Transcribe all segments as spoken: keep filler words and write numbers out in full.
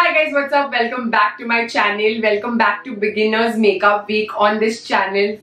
Hi guys, what's up? Welcome back to my channel. Welcome back to Beginner's Makeup Week on this channel.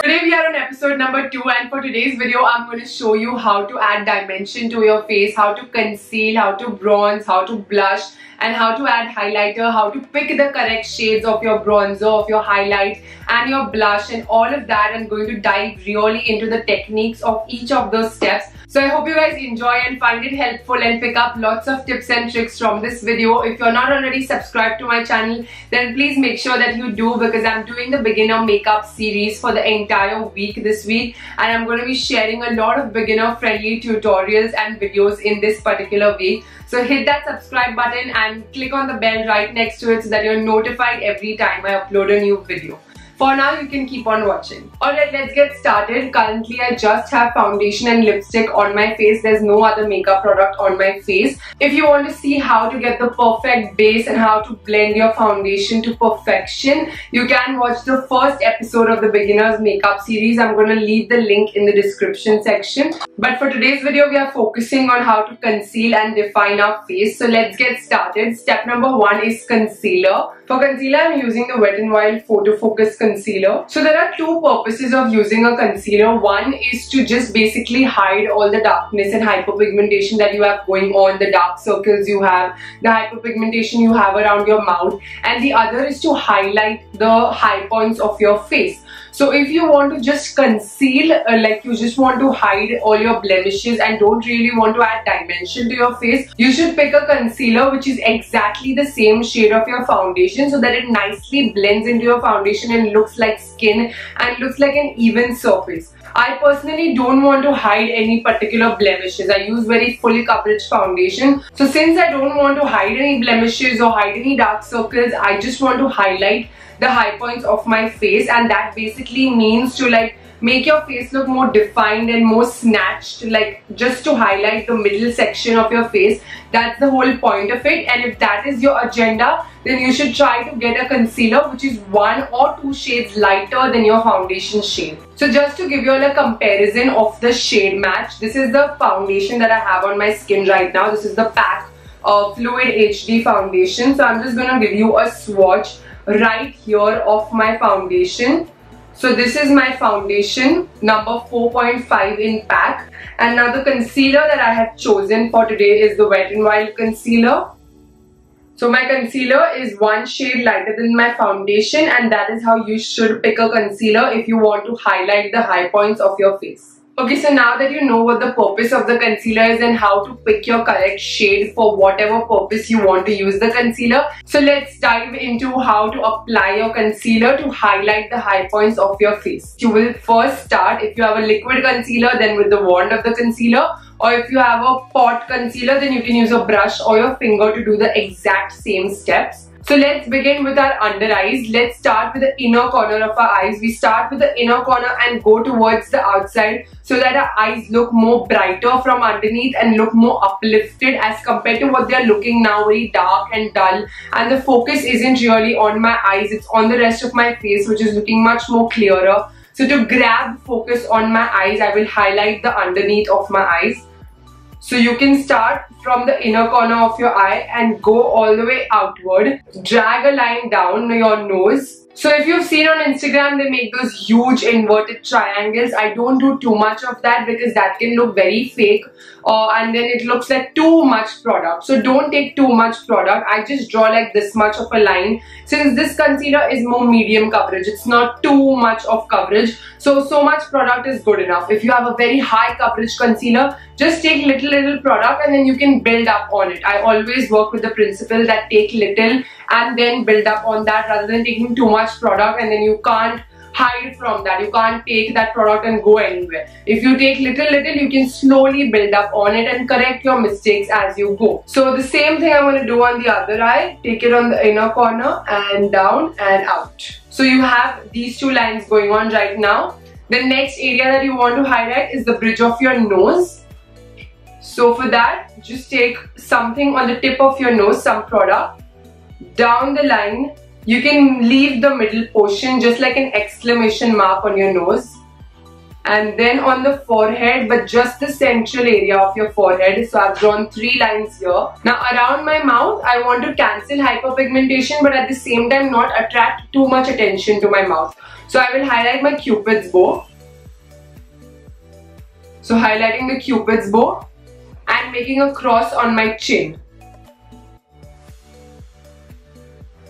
Today we are on episode number two, and for today's video I'm going to show you how to add dimension to your face, how to conceal, how to bronze, how to blush, and how to add highlighter, how to pick the correct shades of your bronzer, of your highlights and your blush, and all of that. I'm going to dive really into the techniques of each of those steps. So I hope you guys enjoy and find it helpful and pick up lots of tips and tricks from this video. If you're not already subscribed to my channel, then please make sure that you do, because I'm doing the beginner makeup series for the entire week this week, and I'm going to be sharing a lot of beginner friendly tutorials and videos in this particular week. So hit that subscribe button and click on the bell right next to it so that you're notified every time I upload a new video. For now, you can keep on watching. Alright, let's get started. Currently, I just have foundation and lipstick on my face. There's no other makeup product on my face. If you want to see how to get the perfect base and how to blend your foundation to perfection, you can watch the first episode of the Beginner's Makeup series. I'm going to leave the link in the description section. But for today's video, we are focusing on how to conceal and define our face. So let's get started. Step number one is concealer. For concealer, I'm using the Wet n Wild Photo Focus Concealer. So there are two purposes of using a concealer. One is to just basically hide all the darkness and hyperpigmentation that you have going on, the dark circles you have, the hyperpigmentation you have around your mouth, and the other is to highlight the high points of your face. So if you want to just conceal, uh, like you just want to hide all your blemishes and don't really want to add dimension to your face, you should pick a concealer which is exactly the same shade of your foundation, so that it nicely blends into your foundation and looks like skin and looks like an even surface. I personally don't want to hide any particular blemishes. I use very full coverage foundation. So since I don't want to hide any blemishes or hide any dark circles, I just want to highlight the high points of my face, and that basically means to like make your face look more defined and more snatched, like just to highlight the middle section of your face. That's the whole point of it, and if that is your agenda, then you should try to get a concealer which is one or two shades lighter than your foundation shade. So just to give you all a comparison of the shade match, this is the foundation that I have on my skin right now. This is the Pac uh, Fluid H D Foundation. So I'm just gonna give you a swatch right here of my foundation. So this is my foundation number four point five in Pac, and now the concealer that I have chosen for today is the Wet n Wild Concealer. So my concealer is one shade lighter than my foundation, and that is how you should pick a concealer if you want to highlight the high points of your face. Okay, so now that you know what the purpose of the concealer is and how to pick your correct shade for whatever purpose you want to use the concealer, so let's dive into how to apply your concealer to highlight the high points of your face. You will first start, if you have a liquid concealer, then with the wand of the concealer, or if you have a pot concealer, then you can use a brush or your finger to do the exact same steps. So let's begin with our under eyes. Let's start with the inner corner of our eyes. We start with the inner corner and go towards the outside so that our eyes look more brighter from underneath and look more uplifted as compared to what they're looking now, very dark and dull. And the focus isn't really on my eyes, it's on the rest of my face, which is looking much more clearer. So to grab focus on my eyes, I will highlight the underneath of my eyes. So you can start from the inner corner of your eye and go all the way outward. Drag a line down your nose. So if you've seen on Instagram, they make those huge inverted triangles. I don't do too much of that because that can look very fake uh, and then it looks like too much product. So don't take too much product. I just draw like this much of a line. Since this concealer is more medium coverage, it's not too much of coverage. So, so much product is good enough. If you have a very high coverage concealer, just take little, little product and then you can build up on it. I always work with the principle that take little and then build up on that, rather than taking too much product and then you can't hide from that. You can't take that product and go anywhere. If you take little little, you can slowly build up on it and correct your mistakes as you go. So the same thing I'm going to do on the other eye. Take it on the inner corner and down and out. So you have these two lines going on right now. The next area that you want to highlight is the bridge of your nose. So for that, just take something on the tip of your nose, some product, down the line. You can leave the middle portion just like an exclamation mark on your nose. and then on the forehead, but just the central area of your forehead. So I've drawn three lines here. Now around my mouth, I want to cancel hyperpigmentation, but at the same time not attract too much attention to my mouth. So I will highlight my Cupid's bow. So highlighting the Cupid's bow and making a cross on my chin.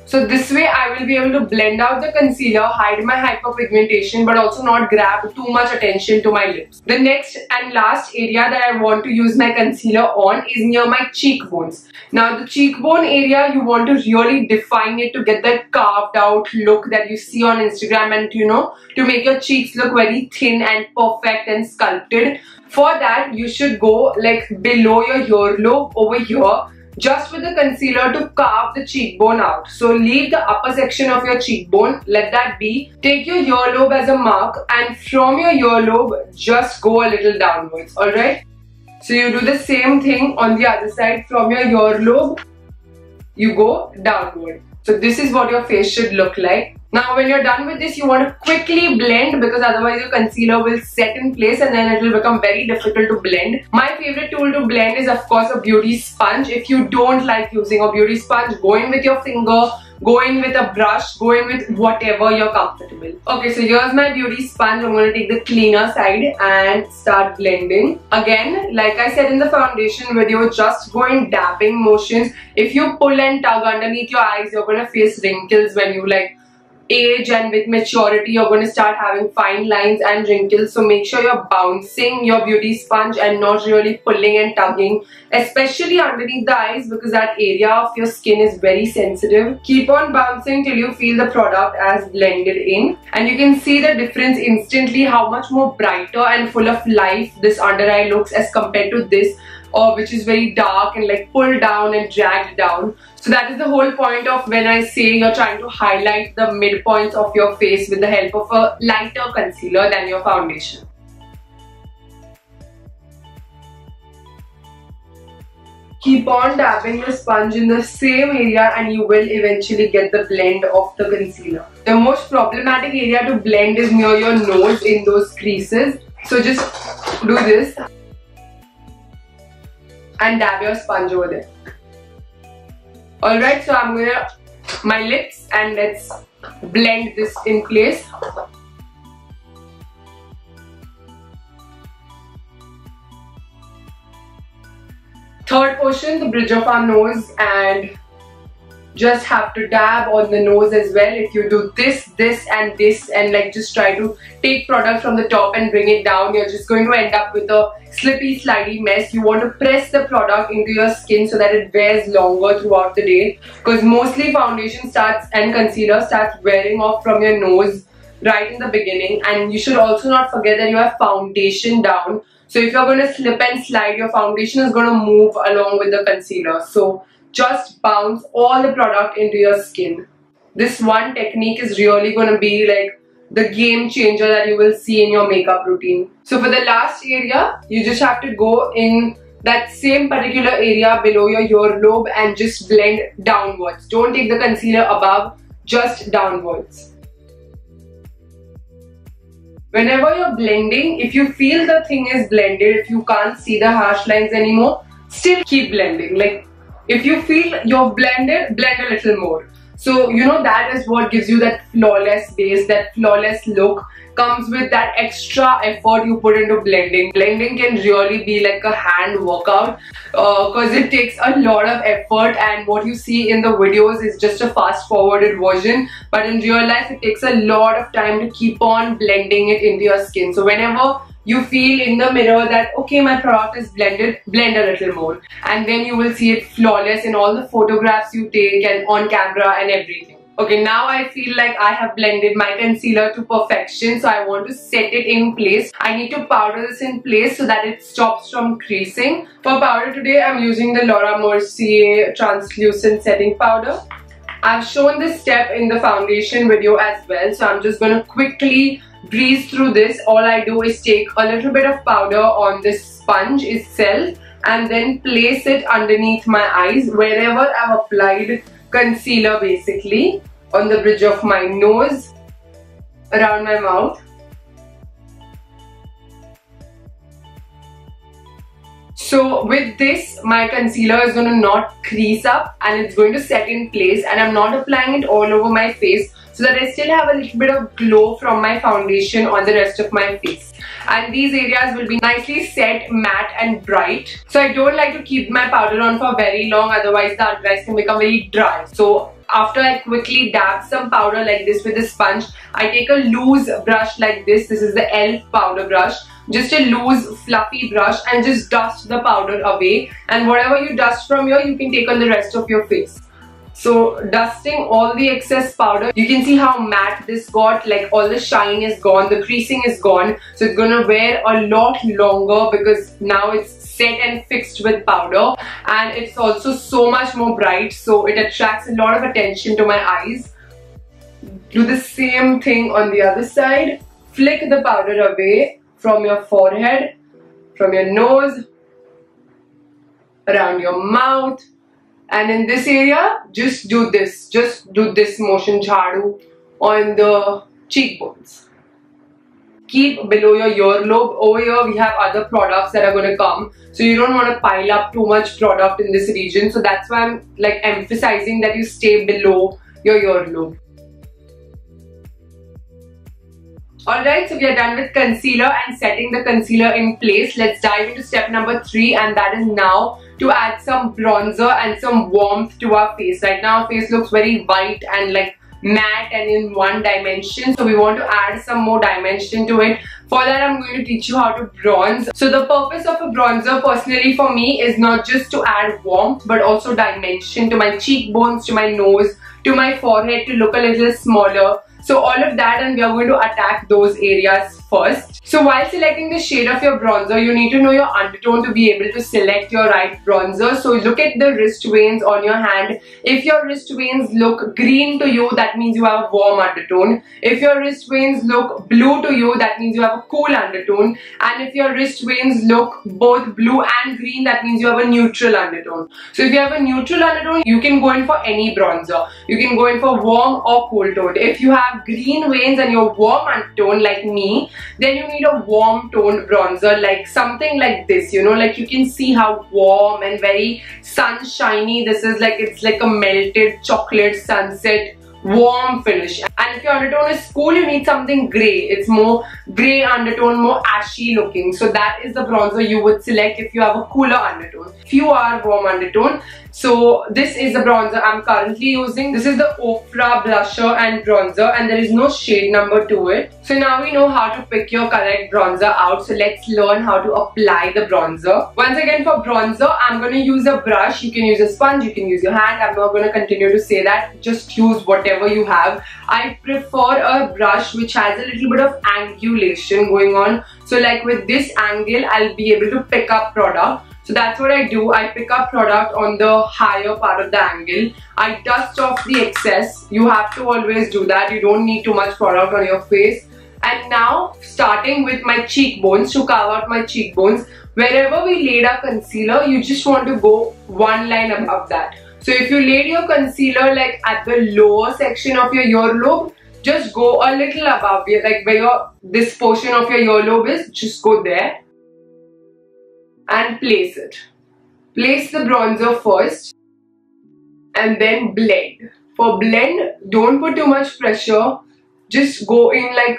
So this way I will be able to blend out the concealer, hide my hyperpigmentation, but also not grab too much attention to my lips. The next and last area that I want to use my concealer on is near my cheekbones. Now the cheekbone area, you want to really define it to get that carved out look that you see on Instagram, and you know, to make your cheeks look very thin and perfect and sculpted. For that you should go like below your earlobe over here, just with the concealer to carve the cheekbone out. So leave the upper section of your cheekbone, let that be. Take your earlobe as a mark, and from your earlobe just go a little downwards, alright? So you do the same thing on the other side. From your earlobe, you go downward. So this is what your face should look like. Now when you're done with this, you want to quickly blend, because otherwise your concealer will set in place and then it will become very difficult to blend. My favorite tool to blend is of course a beauty sponge. If you don't like using a beauty sponge, go in with your finger, go in with a brush, go in with whatever you're comfortable. Okay, so here's my beauty sponge. I'm going to take the cleaner side and start blending. Again, like I said in the foundation video, just go in dabbing motions. If you pull and tug underneath your eyes, you're going to face wrinkles when you like age, and with maturity you're going to start having fine lines and wrinkles. So make sure you're bouncing your beauty sponge and not really pulling and tugging, especially underneath the eyes, because that area of your skin is very sensitive. Keep on bouncing till you feel the product as blended in, and you can see the difference instantly, how much more brighter and full of life this under eye looks as compared to this, or which is very dark and like pulled down and dragged down. So that is the whole point of when I say you're trying to highlight the midpoints of your face with the help of a lighter concealer than your foundation. Keep on dabbing the sponge in the same area and you will eventually get the blend of the concealer. The most problematic area to blend is near your nose, in those creases. So just do this and dab your sponge over there. Alright, so I'm gonna my lips, and let's blend this in place. Third portion, the bridge of our nose, and just have to dab on the nose as well. If you do this, this and this, and like just try to take product from the top and bring it down, you're just going to end up with a slippy, slidey mess. You want to press the product into your skin so that it wears longer throughout the day, because mostly foundation starts and concealer starts wearing off from your nose right in the beginning. And you should also not forget that you have foundation down. So if you're going to slip and slide, your foundation is going to move along with the concealer. So just bounce all the product into your skin. This one technique is really going to be like the game changer that you will see in your makeup routine. So for the last area, you just have to go in that same particular area below your earlobe and just blend downwards. Don't take the concealer above, just downwards. Whenever you're blending, if you feel the thing is blended, if you can't see the harsh lines anymore, still keep blending. Like, if you feel you've blended, blend a little more. So, you know, that is what gives you that flawless base, that flawless look. Comes with that extra effort you put into blending. Blending can really be like a hand workout, because uh, it takes a lot of effort, and what you see in the videos is just a fast forwarded version, but in real life it takes a lot of time to keep on blending it into your skin. So whenever you feel in the mirror that okay, my product is blended, blend a little more, and then you will see it flawless in all the photographs you take and on camera and everything. Okay, now I feel like I have blended my concealer to perfection, so I want to set it in place. I need to powder this in place so that it stops from creasing. For powder today, I'm using the Laura Mercier Translucent Setting Powder. I've shown this step in the foundation video as well, so I'm just going to quickly breeze through this. All I do is take a little bit of powder on this sponge itself and then place it underneath my eyes wherever I've applied concealer, basically on the bridge of my nose, around my mouth, So with this, my concealer is going to not crease up and it's going to set in place, and I'm not applying it all over my face so that I still have a little bit of glow from my foundation on the rest of my face. And these areas will be nicely set, matte and bright. So I don't like to keep my powder on for very long, otherwise the under-eyes can become very dry. So after I quickly dab some powder like this with a sponge, I take a loose brush like this. This is the E L F powder brush. Just a loose fluffy brush, and just dust the powder away, and whatever you dust from here you can take on the rest of your face. So dusting all the excess powder, you can see how matte this got, like all the shine is gone, the creasing is gone, so it's gonna wear a lot longer because now it's set and fixed with powder, and it's also so much more bright, so it attracts a lot of attention to my eyes. Do the same thing on the other side. Flick the powder away from your forehead, from your nose, around your mouth, and in this area just do this, just do this motion jhadu on the cheekbones. Keep below your earlobe. Over here we have other products that are going to come, so you don't want to pile up too much product in this region, so that's why I'm like emphasizing that you stay below your earlobe. Alright, so we are done with concealer and setting the concealer in place. Let's dive into step number three, and that is now to add some bronzer and some warmth to our face. Right now our face looks very white and like matte and in one dimension, so we want to add some more dimension to it. For that I'm going to teach you how to bronze. So the purpose of a bronzer personally for me is not just to add warmth but also dimension to my cheekbones, to my nose, to my forehead, to look a little smaller. So all of that, and we are going to attack those areas first. So while selecting the shade of your bronzer, you need to know your undertone to be able to select your right bronzer. So look at the wrist veins on your hand. If your wrist veins look green to you, that means you have a warm undertone. If your wrist veins look blue to you, that means you have a cool undertone. And if your wrist veins look both blue and green, that means you have a neutral undertone. So if you have a neutral undertone, you can go in for any bronzer. You can go in for warm or cool toned. If you have green veins and your warm undertone like me, then you need a warm toned bronzer, like something like this, you know, like you can see how warm and very sunshiny this is, like it's like a melted chocolate sunset warm finish. And if your undertone is cool, you need something grey. It's more grey undertone, more ashy looking, so that is the bronzer you would select if you have a cooler undertone, if you are warm undertone. So this is the bronzer I'm currently using. This is the Ofra Blusher and Bronzer, and there is no shade number to it. So now we know how to pick your correct bronzer out, so let's learn how to apply the bronzer. Once again, for bronzer I'm going to use a brush. You can use a sponge, you can use your hand. I'm not going to continue to say that, just use whatever you have. I prefer a brush which has a little bit of angulation going on, so like with this angle I'll be able to pick up product. So that's what I do. I pick up product on the higher part of the angle. I dust off the excess. You have to always do that. You don't need too much product on your face. And now, starting with my cheekbones, to carve out my cheekbones, wherever we laid our concealer, you just want to go one line above that. So if you laid your concealer like at the lower section of your earlobe, just go a little above it, like where your, this portion of your earlobe is, just go there and place it. Place the bronzer first and then blend. For blend, don't put too much pressure, just go in like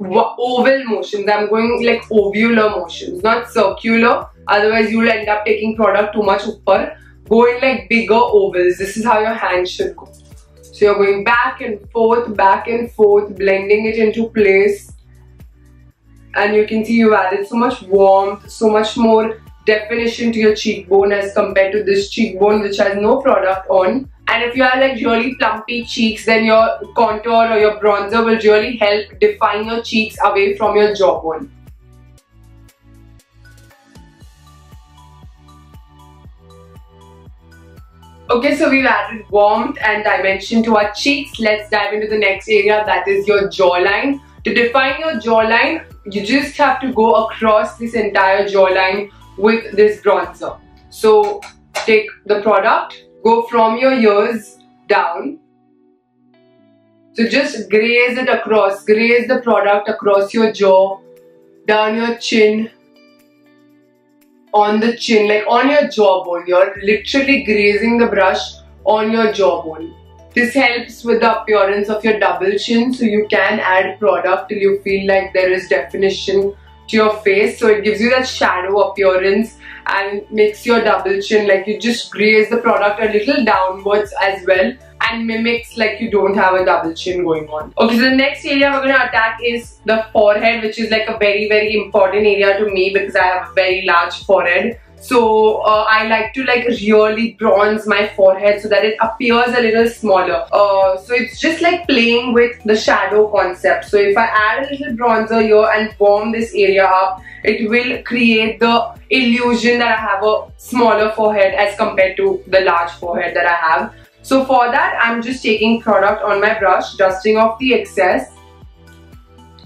oval motions. I'm going like ovular motions, not circular, otherwise you'll end up taking product too much upper. Go in like bigger ovals. This is how your hand should go. So you're going back and forth, back and forth, blending it into place. And you can see you've added so much warmth, so much more definition to your cheekbone as compared to this cheekbone which has no product on. And if you have like really plumpy cheeks, then your contour or your bronzer will really help define your cheeks away from your jawbone. Okay, so we've added warmth and dimension to our cheeks. Let's dive into the next area, that is your jawline. To define your jawline, you just have to go across this entire jawline with this bronzer. So take the product, go from your ears down. So just graze it across, graze the product across your jaw, down your chin, on the chin, like on your jawbone. You're literally grazing the brush on your jawbone. This helps with the appearance of your double chin, so you can add product till you feel like there is definition to your face. So it gives you that shadow appearance and makes your double chin, like you just graze the product a little downwards as well, and mimics like you don't have a double chin going on. Okay, so the next area we're going to attack is the forehead, which is like a very very important area to me because I have a very large forehead. So uh, I like to like really bronze my forehead so that it appears a little smaller. Uh, so it's just like playing with the shadow concept. So if I add a little bronzer here and warm this area up, it will create the illusion that I have a smaller forehead as compared to the large forehead that I have. So for that, I'm just taking product on my brush, dusting off the excess.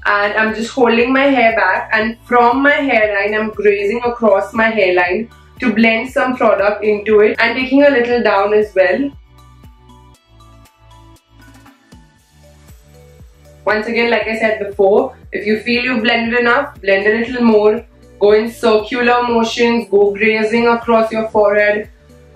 And I'm just holding my hair back, and from my hairline I'm grazing across my hairline to blend some product into it, and taking a little down as well. Once again, like I said before, if you feel you've blended enough, blend a little more. Go in circular motions, go grazing across your forehead.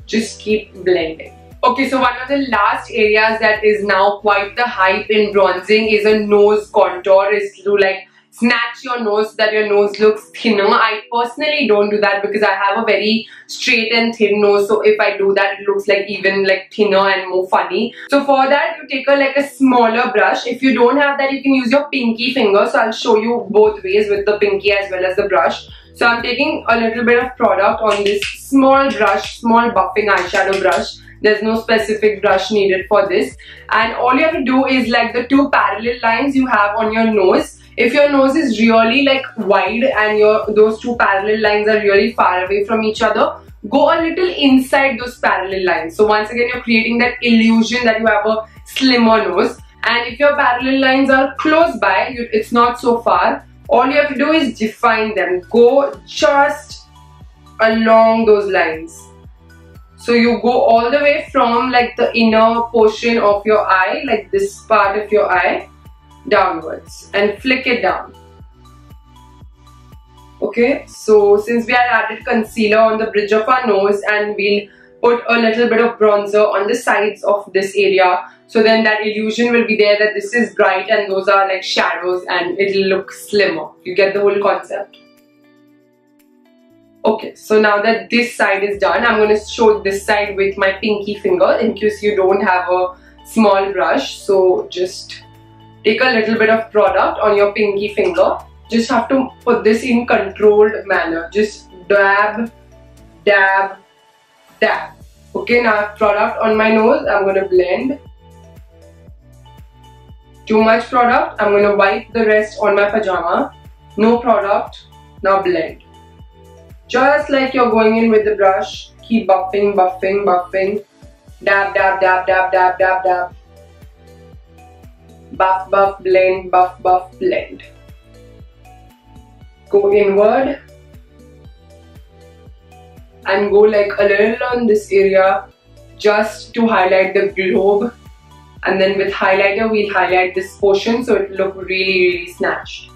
Just keep blending. Okay, so one of the last areas that is now quite the hype in bronzing is a nose contour, is to like snatch your nose so that your nose looks thinner. I personally don't do that because I have a very straight and thin nose, so if I do that it looks like even like thinner and more funny. So for that you take a like a smaller brush. If you don't have that, you can use your pinky finger, so I'll show you both ways, with the pinky as well as the brush. So I'm taking a little bit of product on this small brush, small buffing eyeshadow brush. There's no specific brush needed for this, and all you have to do is like the two parallel lines you have on your nose. If your nose is really like wide and your those two parallel lines are really far away from each other, go a little inside those parallel lines. So once again you're creating that illusion that you have a slimmer nose. And if your parallel lines are close by, you, it's not so far, all you have to do is define them. Go just along those lines. So you go all the way from like the inner portion of your eye, like this part of your eye, downwards, and flick it down. Okay, so since we had added concealer on the bridge of our nose, and we'll put a little bit of bronzer on the sides of this area, so then that illusion will be there that this is bright and those are like shadows, and it'll look slimmer. You get the whole concept. Okay, so now that this side is done, I'm going to show this side with my pinky finger in case you don't have a small brush. So just take a little bit of product on your pinky finger. Just have to put this in controlled manner. Just dab, dab, dab. Okay, now I have product on my nose. I'm going to blend. Too much product. I'm going to wipe the rest on my pajama. No product. Now blend. Just like you're going in with the brush, keep buffing, buffing, buffing. Dab, dab, dab, dab, dab, dab, dab. Buff, buff, blend, buff, buff, blend. Go inward. And go like a little on this area just to highlight the globe. And then with highlighter, we'll highlight this portion so it'll look really, really snatched.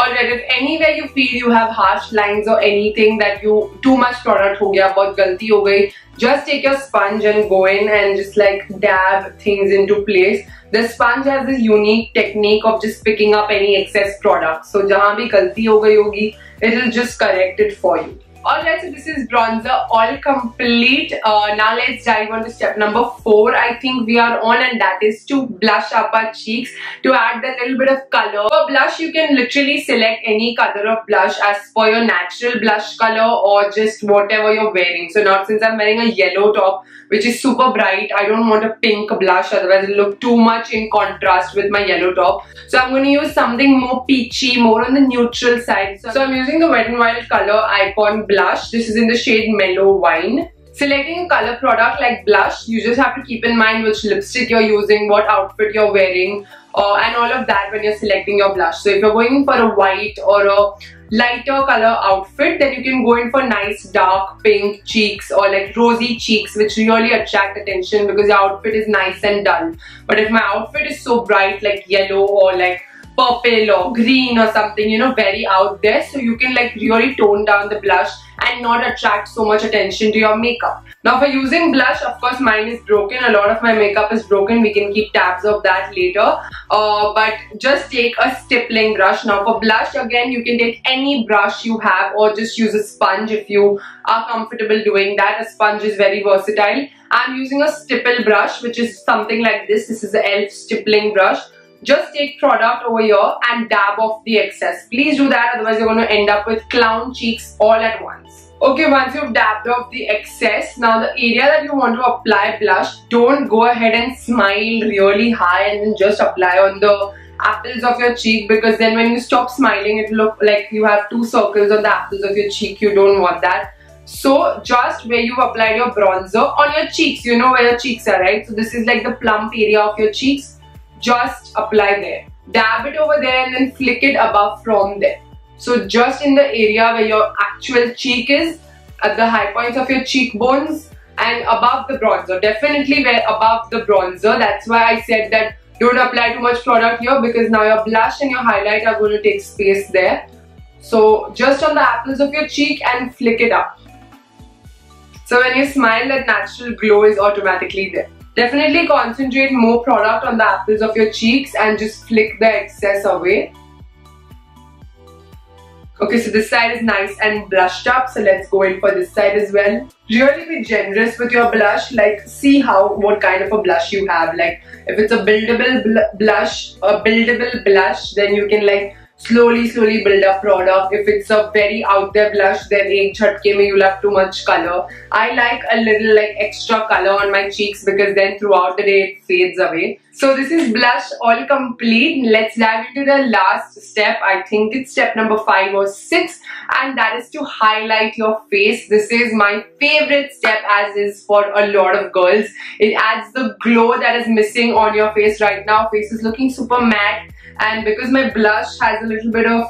Alright, if anywhere you feel you have harsh lines or anything that you too much product ho gaya, bahut galti ho gayi, just take your sponge and go in and just like dab things into place. The sponge has this unique technique of just picking up any excess product. So jahan bhi galti ho gayi hogi, it'll just correct it for you. Alright, so this is bronzer all complete. Uh, now let's dive on to step number four. I think we are on, and that is to blush up our cheeks to add that little bit of color. For blush, you can literally select any color of blush as per your natural blush color or just whatever you're wearing. So now since I'm wearing a yellow top, which is super bright, I don't want a pink blush, otherwise it'll look too much in contrast with my yellow top. So I'm going to use something more peachy, more on the neutral side. So, so I'm using the Wet n Wild Color Icon Blush. This is in the shade Mellow Wine. Selecting a color product like blush, you just have to keep in mind which lipstick you're using, what outfit you're wearing, uh, and all of that when you're selecting your blush. So if you're going for a white or a lighter color outfit, then you can go in for nice dark pink cheeks or like rosy cheeks, which really attract attention because your outfit is nice and dull. But if my outfit is so bright like yellow or like purple or green or something, you know, very out there, so you can like really tone down the blush and not attract so much attention to your makeup. Now for using blush, of course mine is broken, a lot of my makeup is broken, we can keep tabs of that later, uh, but just take a stippling brush. Now for blush, again you can take any brush you have or just use a sponge if you are comfortable doing that. A sponge is very versatile. I'm using a stipple brush, which is something like this. This is the E L F stippling brush. Just take product over here and dab off the excess. Please do that, otherwise you're going to end up with clown cheeks all at once. Okay, once you've dabbed off the excess, now the area that you want to apply blush, don't go ahead and smile really high and then just apply on the apples of your cheek, because then when you stop smiling, it will look like you have two circles on the apples of your cheek. You don't want that. So just where you've applied your bronzer on your cheeks, you know where your cheeks are, right? So this is like the plump area of your cheeks. Just apply there. Dab it over there and then flick it above from there. So just in the area where your actual cheek is, at the high points of your cheekbones and above the bronzer. Definitely where above the bronzer. That's why I said that don't apply too much product here, because now your blush and your highlight are going to take space there. So just on the apples of your cheek and flick it up. So when you smile, that natural glow is automatically there. Definitely concentrate more product on the apples of your cheeks and just flick the excess away. Okay, so this side is nice and blushed up, so let's go in for this side as well. Really be generous with your blush, like see how what kind of a blush you have. Like if it's a buildable bl blush, a buildable blush, then you can like slowly slowly build up product. If it's a very out there blush, then ek jhatke mein you'll have too much color. I like a little like extra color on my cheeks, because then throughout the day it fades away. So this is blush all complete. Let's dive into the last step. I think it's step number five or six, and that is to highlight your face. This is my favorite step, as is for a lot of girls. It adds the glow that is missing on your face right now. Face is looking super matte, and because my blush has a little bit of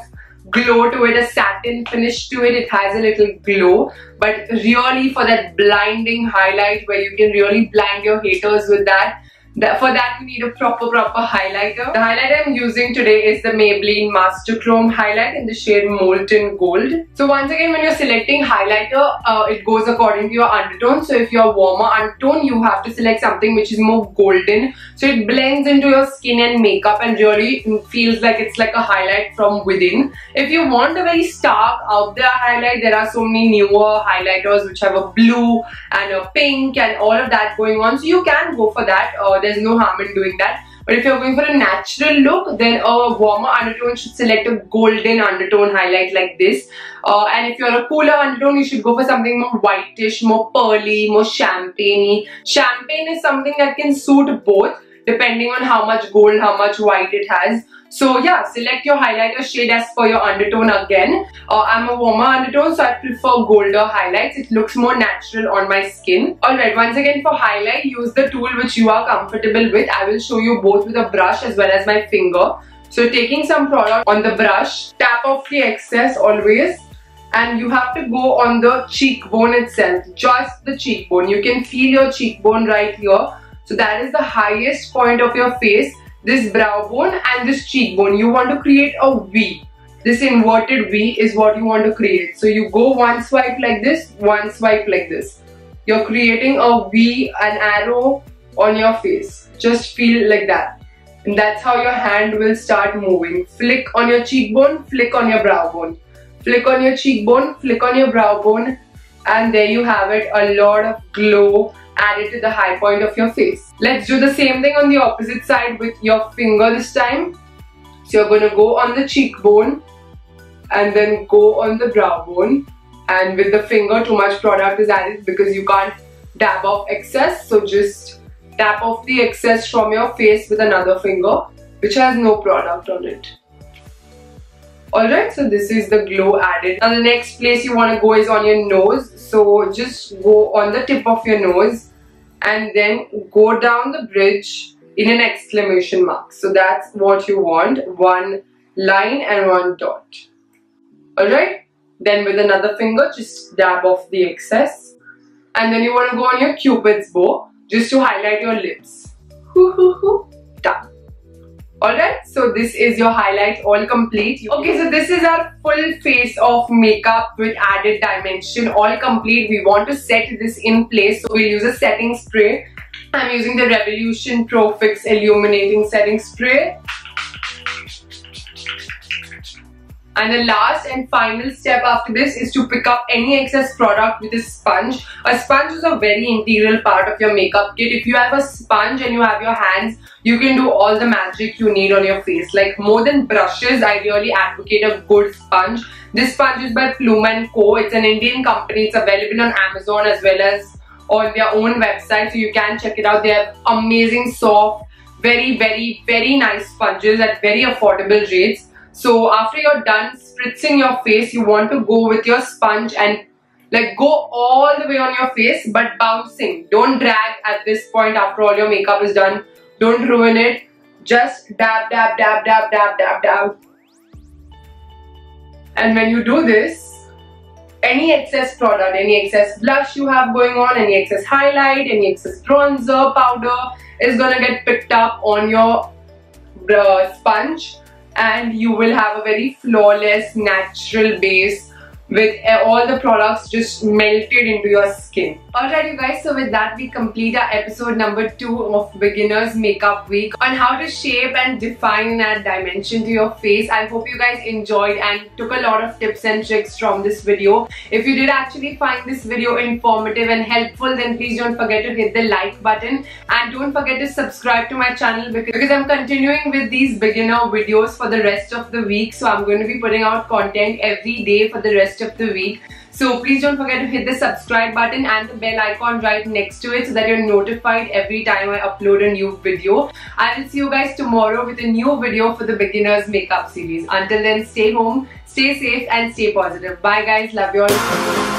glow to it, a satin finish to it, it has a little glow, but really for that blinding highlight where you can really blind your haters with that, that for that you need a proper proper highlighter. The highlighter I'm using today is the Maybelline Master Chrome highlight in the shade Molten Gold. So once again, when you're selecting highlighter, uh, it goes according to your undertone. So if you're warmer undertone, you have to select something which is more golden, so it blends into your skin and makeup and really feels like it's like a highlight from within. If you want a very stark out there highlight, there are so many newer highlighters which have a blue and a pink and all of that going on, so you can go for that. Uh, There's no harm in doing that. But if you're going for a natural look, then a warmer undertone should select a golden undertone highlight like this. Uh, and if you're a cooler undertone, you should go for something more whitish, more pearly, more champagne-y. Champagne is something that can suit both, depending on how much gold, how much white it has. So yeah, select your highlighter shade as per your undertone again. Uh, I'm a warmer undertone, so I prefer golder highlights. It looks more natural on my skin. Alright, once again for highlight, use the tool which you are comfortable with. I will show you both with a brush as well as my finger. So taking some product on the brush, tap off the excess always. And you have to go on the cheekbone itself, just the cheekbone. You can feel your cheekbone right here. So that is the highest point of your face. This brow bone and this cheekbone, you want to create a V. This inverted V is what you want to create. So you go one swipe like this, one swipe like this. You're creating a V, an arrow on your face. Just feel like that. And that's how your hand will start moving. Flick on your cheekbone, flick on your brow bone. Flick on your cheekbone, flick on your brow bone. And there you have it, a lot of glow added to the high point of your face. Let's do the same thing on the opposite side with your finger this time. So you're going to go on the cheekbone and then go on the brow bone, and with the finger too much product is added because you can't dab off excess, so just tap off the excess from your face with another finger which has no product on it. Alright, so this is the glow added. Now the next place you want to go is on your nose. So just go on the tip of your nose and then go down the bridge in an exclamation mark. So that's what you want. One line and one dot. Alright, then with another finger just dab off the excess. And then you want to go on your cupid's bow just to highlight your lips. Hoo hoo hoo. Done. Alright, so this is your highlight all complete. Okay, so this is our full face of makeup with added dimension all complete. We want to set this in place, so we'll use a setting spray. I'm using the Revolution Pro Fix Illuminating Setting Spray. And the last and final step after this is to pick up any excess product with a sponge. A sponge is a very integral part of your makeup kit. If you have a sponge and you have your hands, you can do all the magic you need on your face. Like, more than brushes, I really advocate a good sponge. This sponge is by Plume and Co. It's an Indian company. It's available on Amazon as well as on their own website, so you can check it out. They have amazing, soft, very, very, very nice sponges at very affordable rates. So after you're done spritzing your face, you want to go with your sponge and like go all the way on your face, but bouncing. Don't drag at this point after all your makeup is done. Don't ruin it. Just dab, dab, dab, dab, dab, dab, dab. And when you do this, any excess product, any excess blush you have going on, any excess highlight, any excess bronzer, powder is gonna get picked up on your uh, sponge. And you will have a very flawless, natural base with all the products just melted into your skin. Alright you guys, so with that we complete our episode number two of Beginner's Makeup Week on how to shape and define and add dimension to your face. I hope you guys enjoyed and took a lot of tips and tricks from this video. If you did actually find this video informative and helpful, then please don't forget to hit the like button and don't forget to subscribe to my channel, because, because I'm continuing with these beginner videos for the rest of the week. So I'm going to be putting out content every day for the rest of the week. So please don't forget to hit the subscribe button and the bell icon right next to it so that you're notified every time I upload a new video. I will see you guys tomorrow with a new video for the Beginner's Makeup series. Until then, stay home, stay safe and stay positive. Bye guys, love you all.